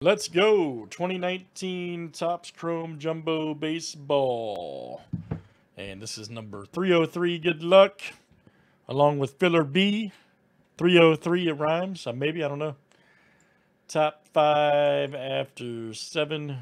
Let's go. 2019 Topps Chrome Jumbo Baseball. And this is number 303. Good luck. Along with filler B. 303, it rhymes. Maybe, I don't know. Top 5 after 7.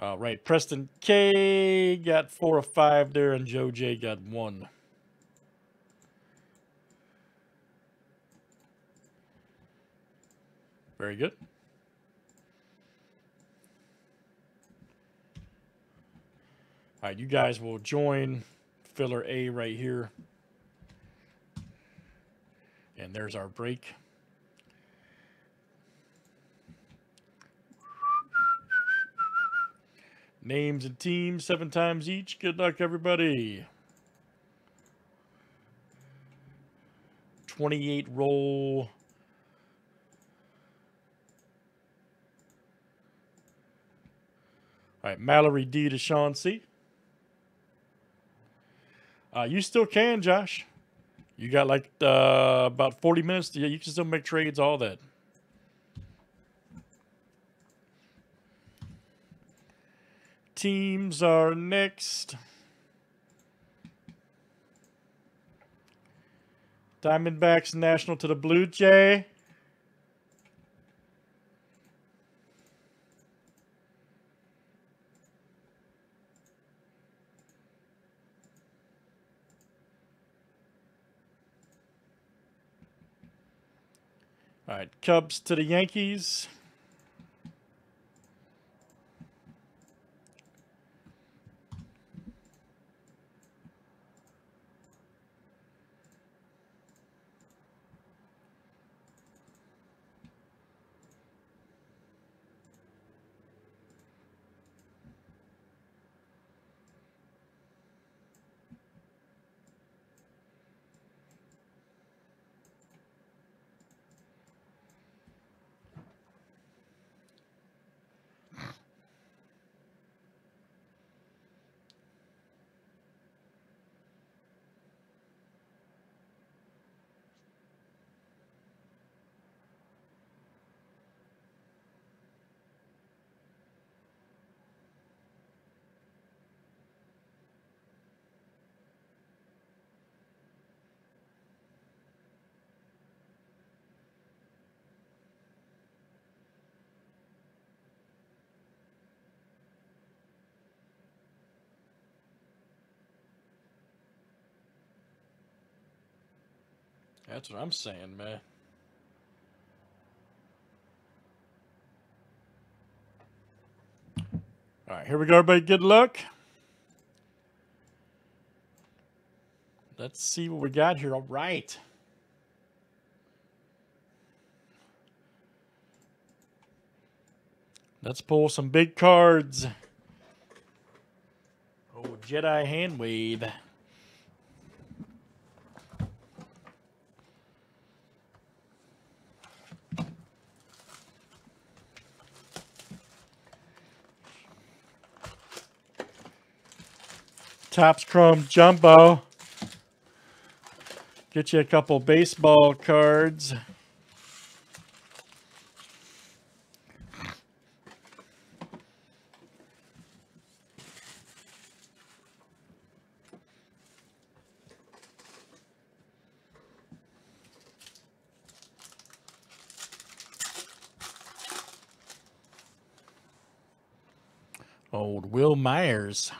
All right, Preston K got 4 of 5 there, and Joe J got 1. Very good. All right, you guys will join filler A right here. And there's our break. Names and teams 7 times each. Good luck, everybody. 28 roll. All right, Mallory D to Sean C. You still can, Josh. You got like about 40 minutes. Yeah, you can still make trades, all that. Teams are next. Diamondbacks National to the Blue Jay. All right, Cubs to the Yankees. That's what I'm saying, man. All right, here we go, everybody. Good luck. Let's see what we got here. All right. Let's pull some big cards. Oh, Jedi hand wave. Topps Chrome Jumbo. Get you a couple baseball cards. Old Will Myers.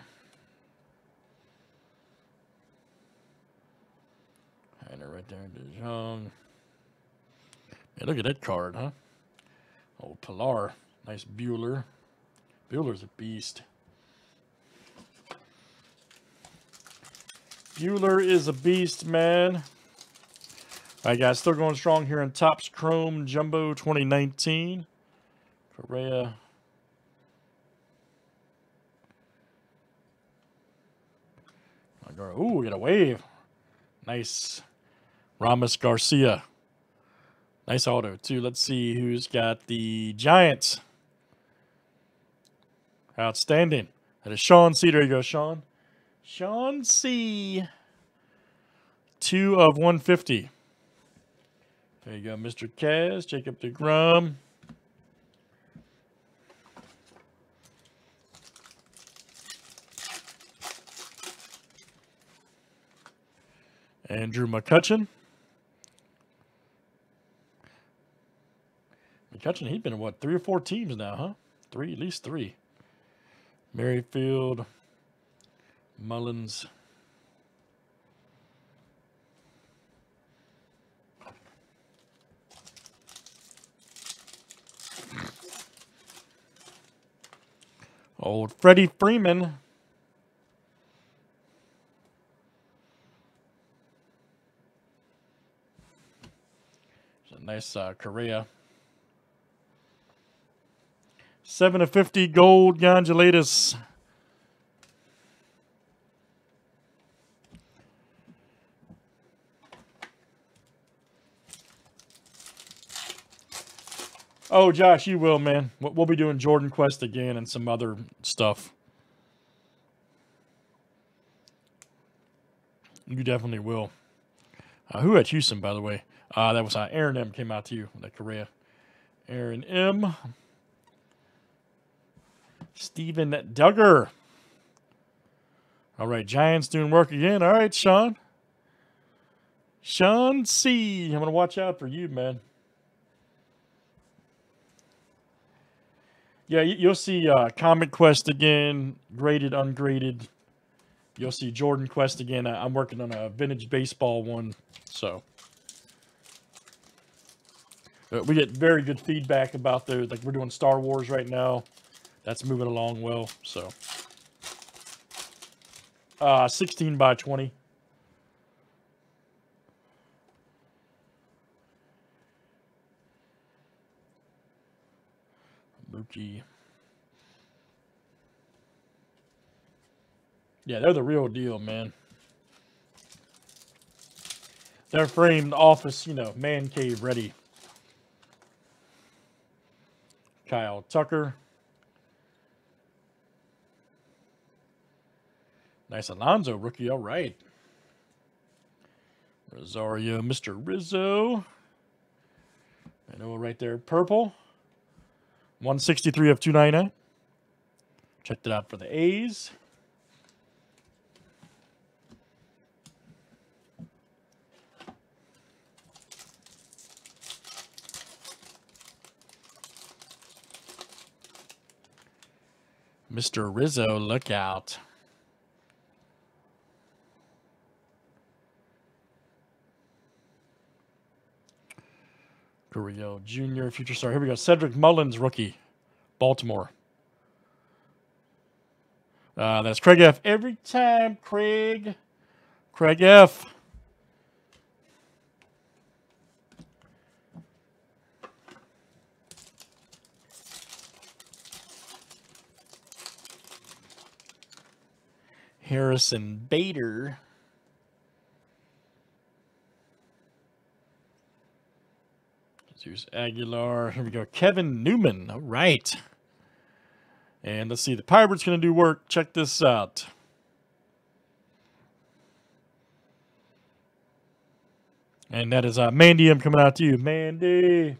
Hey, look at that card, huh? Old Pilar. Nice Bueller. Bueller's a beast. Bueller is a beast, man. All right, guys. Still going strong here in Topps Chrome Jumbo 2019. Correa. Ooh, we got a wave. Nice. Ramos Garcia. Nice auto, too. Let's see who's got the Giants. Outstanding. That is Sean Cedar. There you go, Sean. Sean C. 2 of 150. There you go, Mr. Kaz, Jacob DeGrum. Andrew McCutcheon. McCutcheon, he's been in, what, 3 or 4 teams now, huh? At least three. Merrifield, Mullins. Old Freddie Freeman. It's a nice Correa. 7 of 50 gold Gondolatus. Oh, Josh, you will, man. We'll be doing Jordan Quest again and some other stuff. You definitely will. Who at Houston, by the way? That was Aaron M came out to you with that Correa. Aaron M. Steven Duggar. All right, Giants doing work again. All right, Sean. Sean C. I'm going to watch out for you, man. Yeah, you'll see Comic Quest again, graded, ungraded. You'll see Jordan Quest again. I'm working on a vintage baseball one, so. We get very good feedback about the, like we're doing Star Wars right now. That's moving along well, so. 16 by 20. Mookie. Yeah, they're the real deal, man. They're framed office, you know, man cave ready. Kyle Tucker. Nice Alonzo rookie, all right. Rosario, Mr. Rizzo. I know right there, purple. 163 of 299. Checked it out for the A's. Mr. Rizzo, look out. Rosario Jr., future star. Here we go. Cedric Mullins, rookie. Baltimore. That's Craig F. Every time, Craig. Craig F. Harrison Bader. Here's Aguilar. Here we go. Kevin Newman. All right. And let's see. The Pirates going to do work. Check this out. And that is Mandy. I'm coming out to you. Mandy.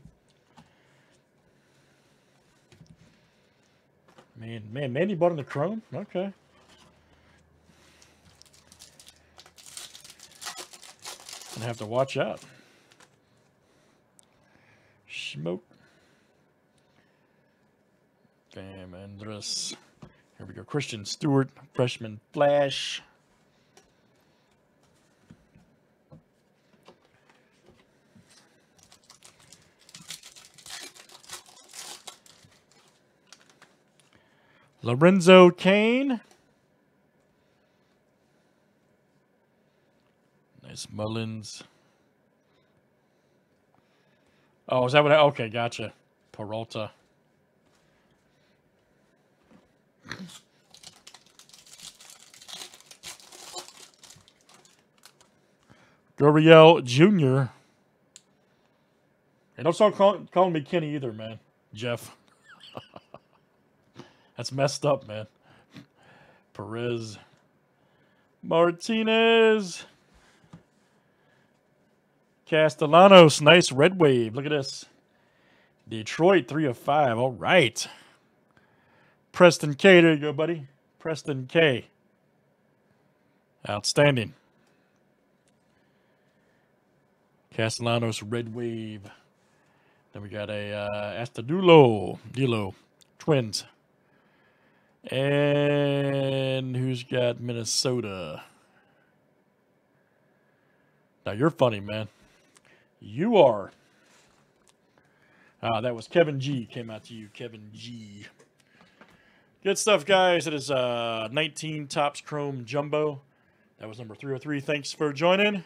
Man, Mandy bought in the Chrome? Okay. Gonna have to watch out. Smoke. Damn, Andres. Here we go. Christian Stewart, freshman flash. Lorenzo Cain. Nice Mullins. Oh, is that what I... Okay, gotcha. Peralta. Gurriel Jr. And don't start calling me Kenny either, man. Jeff. That's messed up, man. Perez. Martinez. Castellanos, nice red wave. Look at this. Detroit, 3 of 5. All right. Preston K, there you go, buddy. Preston K. Outstanding. Castellanos, red wave. Then we got a Astadulo, Dilo, Twins. And who's got Minnesota? Now, you're funny, man. You are. That was Kevin G. Came out to you, Kevin G. Good stuff, guys. It is 19 Topps Chrome Jumbo. That was number 303. Thanks for joining.